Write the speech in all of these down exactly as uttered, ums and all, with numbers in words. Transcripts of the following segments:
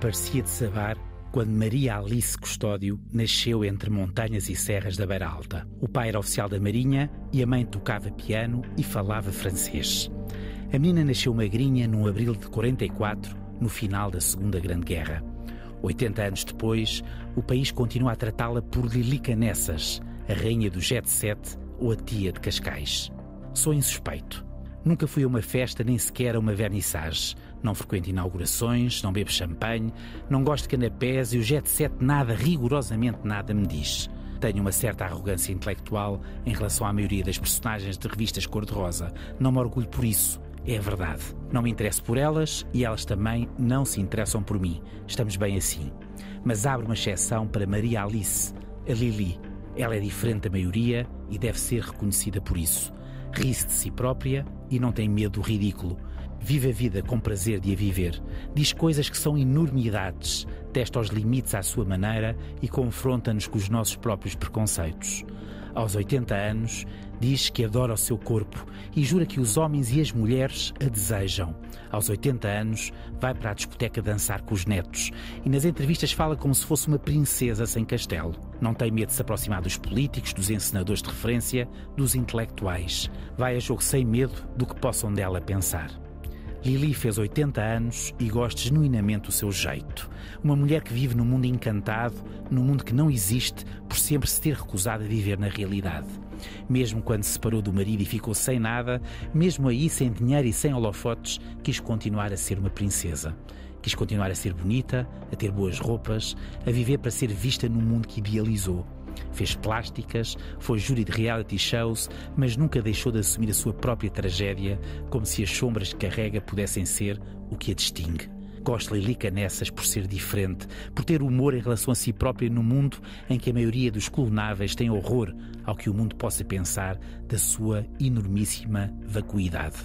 parecia desabar quando Maria Alice Custódio nasceu entre montanhas e serras da Beira Alta. O pai era oficial da Marinha e a mãe tocava piano e falava francês. A menina nasceu magrinha num abril de quarenta e quatro, no final da Segunda Grande Guerra. oitenta anos depois, o país continua a tratá-la por Lili Caneças, a rainha do jet set ou a tia de Cascais. Sou insuspeito. Nunca fui a uma festa, nem sequer a uma vernissage. Não frequento inaugurações, não bebo champanhe, não gosto de canapés e o jet set nada, rigorosamente nada me diz. Tenho uma certa arrogância intelectual em relação à maioria das personagens de revistas cor-de-rosa. Não me orgulho por isso, é verdade. Não me interesso por elas e elas também não se interessam por mim. Estamos bem assim. Mas abro uma exceção para Maria Alice, a Lili. Ela é diferente da maioria e deve ser reconhecida por isso. Ri-se de si própria e não tem medo do ridículo. Vive a vida com prazer de a viver. Diz coisas que são enormidades, testa os limites à sua maneira e confronta-nos com os nossos próprios preconceitos. Aos oitenta anos, diz que adora o seu corpo e jura que os homens e as mulheres a desejam. Aos oitenta anos, vai para a discoteca dançar com os netos e nas entrevistas fala como se fosse uma princesa sem castelo. Não tem medo de se aproximar dos políticos, dos encenadores de referência, dos intelectuais. Vai a jogo sem medo do que possam dela pensar. Lili fez oitenta anos e gosta genuinamente do seu jeito. Uma mulher que vive num mundo encantado, num mundo que não existe, por sempre se ter recusado a viver na realidade. Mesmo quando se separou do marido e ficou sem nada, mesmo aí, sem dinheiro e sem holofotes, quis continuar a ser uma princesa. Quis continuar a ser bonita, a ter boas roupas, a viver para ser vista num mundo que idealizou. Fez plásticas, foi júri de reality shows, mas nunca deixou de assumir a sua própria tragédia, como se as sombras que carrega pudessem ser o que a distingue. Gosto de Lili Caneças por ser diferente, por ter humor em relação a si própria num mundo em que a maioria dos clonáveis tem horror ao que o mundo possa pensar da sua enormíssima vacuidade.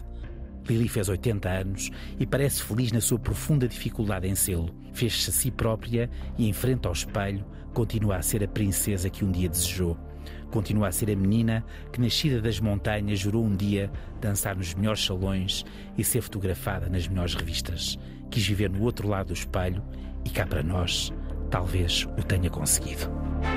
Lili fez oitenta anos e parece feliz na sua profunda dificuldade em sê-lo. Fez-se a si própria e, em frente ao espelho, continua a ser a princesa que um dia desejou. Continua a ser a menina que, nascida das montanhas, jurou um dia dançar nos melhores salões e ser fotografada nas melhores revistas. Quis viver no outro lado do espelho e cá para nós, talvez o tenha conseguido.